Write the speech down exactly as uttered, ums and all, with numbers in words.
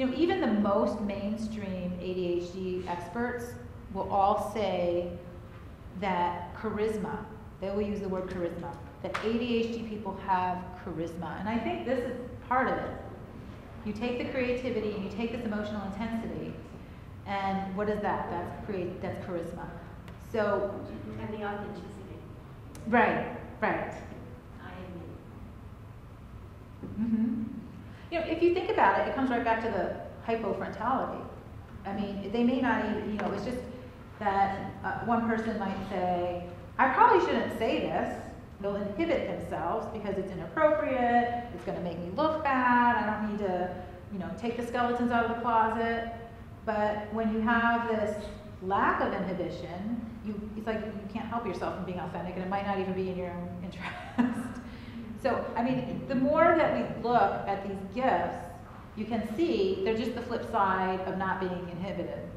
you know, even the most mainstream A D H D experts will all say that charisma, they will use the word charisma, that A D H D people have charisma. And I think this is part of it. You take the creativity and you take this emotional intensity, and what is that? That's create. That's charisma. So and the authenticity. Right. Right. I am. Mm-hmm. You know, if you think about it, it comes right back to the hypofrontality. I mean, they may not even. You know, it's just that uh, one person might say, "I probably shouldn't say this." They'll inhibit themselves because it's inappropriate, it's gonna make me look bad, I don't need to, you know, take the skeletons out of the closet. But when you have this lack of inhibition, you, it's like you can't help yourself from being authentic, and it might not even be in your own interest. So, I mean, the more that we look at these gifts, you can see they're just the flip side of not being inhibited.